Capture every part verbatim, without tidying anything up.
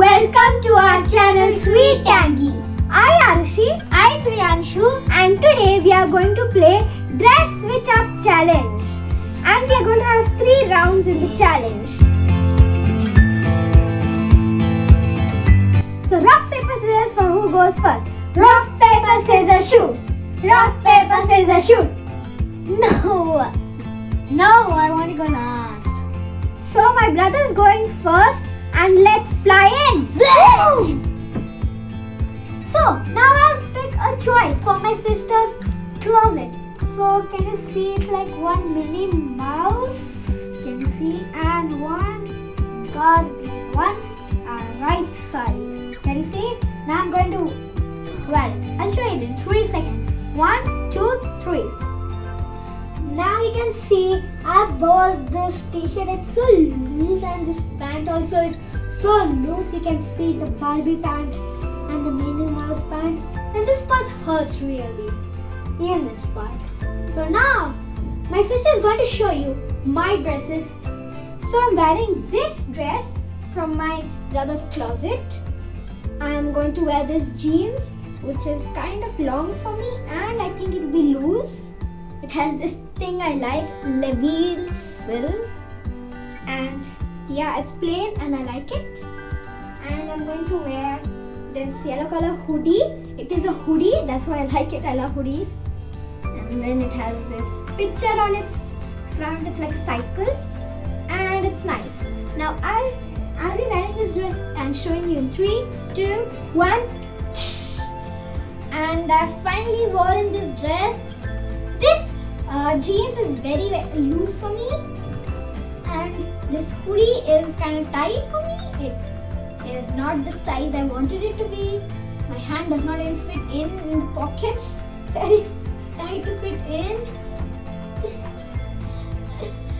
Welcome to our channel Sweet Tangy. I Arushi, I Triyanshu, and today we are going to play Dress Switch Up Challenge. And we are going to have three rounds in the challenge. So rock, paper, scissors for who goes first. Rock, paper, scissors, shoot. Rock, paper, scissors, shoot. No. No, I want to go last. So my brother is going first. And let's fly in. So now I have picked a choice for my sister's closet. So can you see it like one Minnie Mouse? Can you see? And one Barbie. One uh, right side. Can you see? Now I'm going to, well, I'll show you in three seconds. One, two, three. Now you can see I bought this t-shirt. It's so loose and this pant also is so loose. You can see the Barbie pant and the Minnie Mouse pant, and this part hurts really, even this part. So now my sister is going to show you my dresses. So I'm wearing this dress from my brother's closet. I'm going to wear this jeans, which is kind of long for me, and I think it'll be loose. It has this thing I like, Levine silk, and yeah, it's plain and I like it. And I'm going to wear this yellow color hoodie. It is a hoodie, that's why I like it. I love hoodies. And then it has this picture on its front. It's like a cycle, and it's nice. Now I'll I'll be wearing this dress and showing you in three, two, one. And I finally wore in this dress. This uh, jeans is very, very loose for me, and this hoodie is kind of tight for me. It is not the size I wanted it to be. My hand does not even fit in, in the pockets. It's very tight to fit in.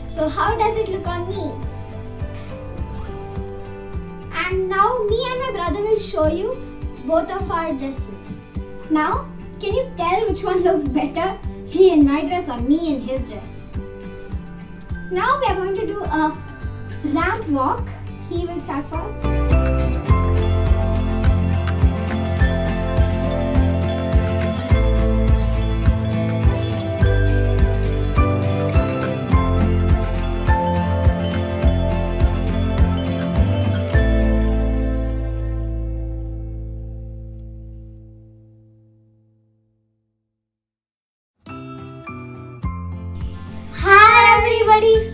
So how does it look on me? And now me and my brother will show you both of our dresses. Now, can you tell which one looks better? He in my dress or me in his dress? Now we are going to do a ramp walk. He will start first.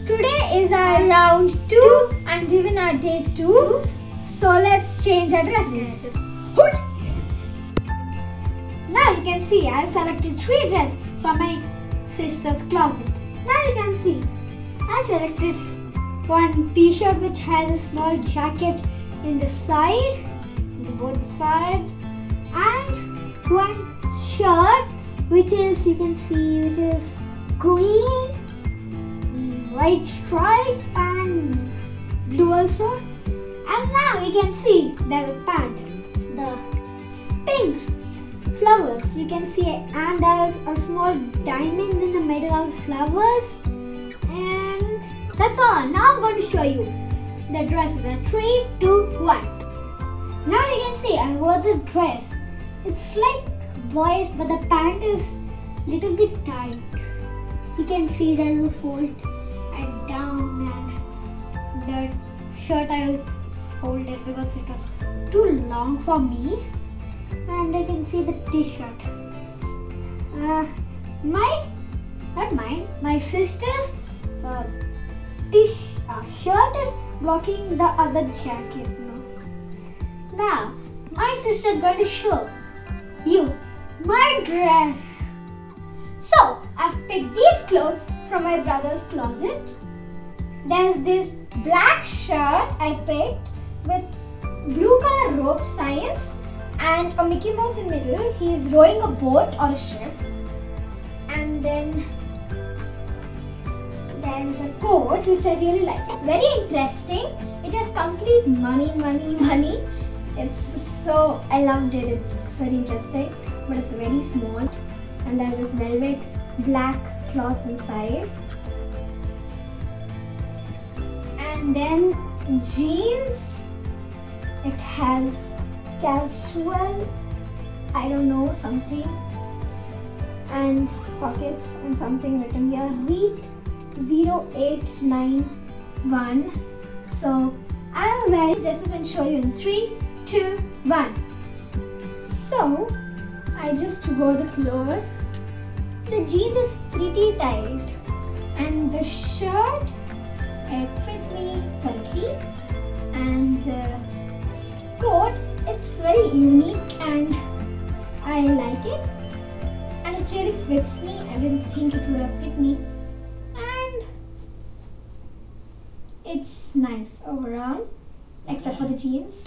Today is our round two and even our day two. So let's change our dresses. Now you can see I have selected three dresses for my sister's closet. Now you can see I selected one t-shirt which has a small jacket in the side, in both sides, and one shirt which is, you can see, which is green, white stripes and blue also. And now we can see that the pant, the pink flowers, you can see, and there's a small diamond in the middle of the flowers. And that's all. Now I'm going to show you the dresses at three, two, one. Now you can see I wore the dress. It's like boyish, but the pant is a little bit tight. You can see there's a fold and down, and the shirt I will fold it because it was too long for me. And I can see the t-shirt. Uh, my, not mine, my sister's uh, t-shirt shirt is blocking the other jacket now. Now, my sister is going to show you my dress. So, I've picked these clothes from my brother's closet. There's this black shirt I picked with blue color rope signs and a Mickey Mouse in the middle. He is rowing a boat or a ship. And then there's a coat which I really like. It's very interesting. It has complete money, money, money. It's so, I loved it. It's very interesting, but it's very small. And there's this velvet black cloth inside. And then jeans. It has casual, I don't know, something, and pockets and something written here. Read zero eight nine one. So I'll wear these dresses and show you in three, two, one. So I just wore the clothes. The jeans is pretty tight, and the shirt, it fits me perfectly, and the coat, it's very unique and I like it, and it really fits me. I didn't think it would have fit me, and it's nice overall except for the jeans.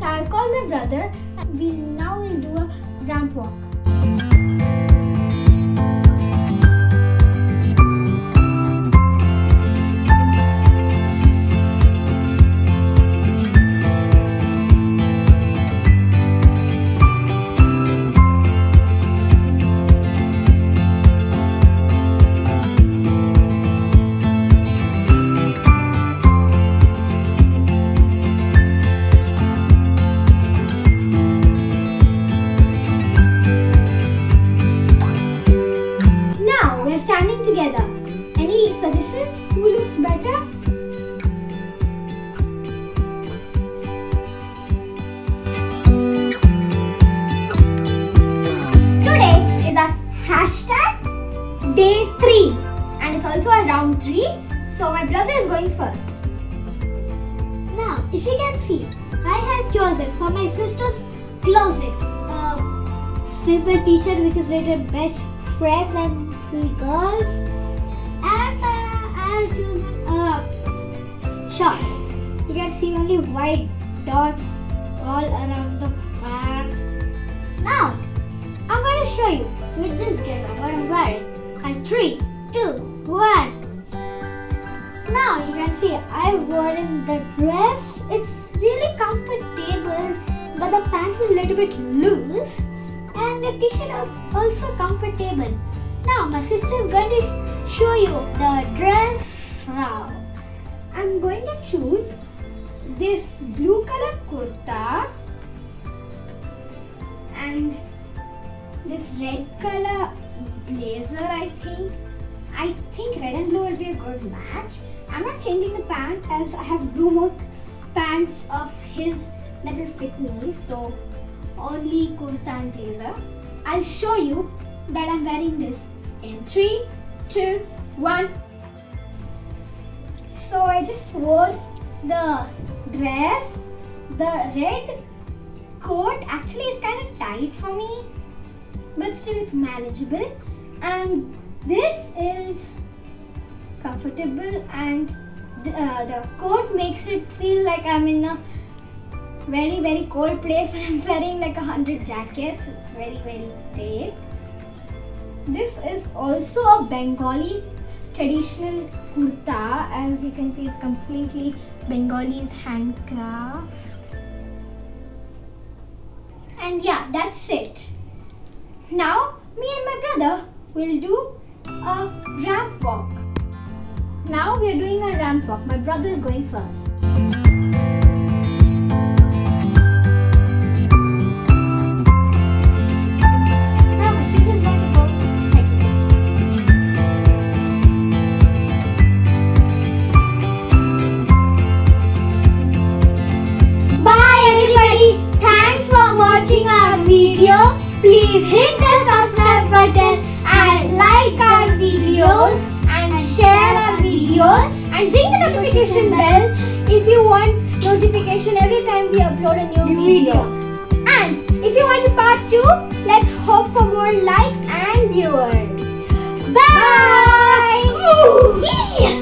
Now I'll call my brother and we now will do a ramp walk. Who looks better? Today is a hashtag day three and it's also a round three, so my brother is going first. Now if you can see, I have chosen for my sister's closet a simple t-shirt which is rated best friends and three girls, and uh, I have chosen a shop. You can see only white dots all around the pants. Now, I'm going to show you with this dress. I'm going to wear it as three, two, one. Now, you can see I've worn the dress. It's really comfortable, but the pants is a little bit loose, and the t-shirt is also comfortable. Now, my sister is going to show you the dress now. I'm going to choose this blue color kurta and this red color blazer. I think I think red and blue will be a good match. I'm not changing the pant as I have two more pants of his that will fit me, so only kurta and blazer. I'll show you that I'm wearing this in three, two, one. So I just wore the dress. The red coat actually is kind of tight for me, but still it's manageable, and this is comfortable, and the, uh, the coat makes it feel like I'm in a very very cold place. I'm wearing like a hundred jackets. It's very very thick. This is also a Bengali traditional kurta. As you can see, it's completely Bengali's handcraft. And yeah, that's it. Now, me and my brother will do a ramp walk. Now we are doing a ramp walk. My brother is going first. Please hit the subscribe button and like our videos and share our videos and ring the notification bell if you want notification every time we upload a new video. And if you want a part two, let's hope for more likes and viewers. Bye! Bye.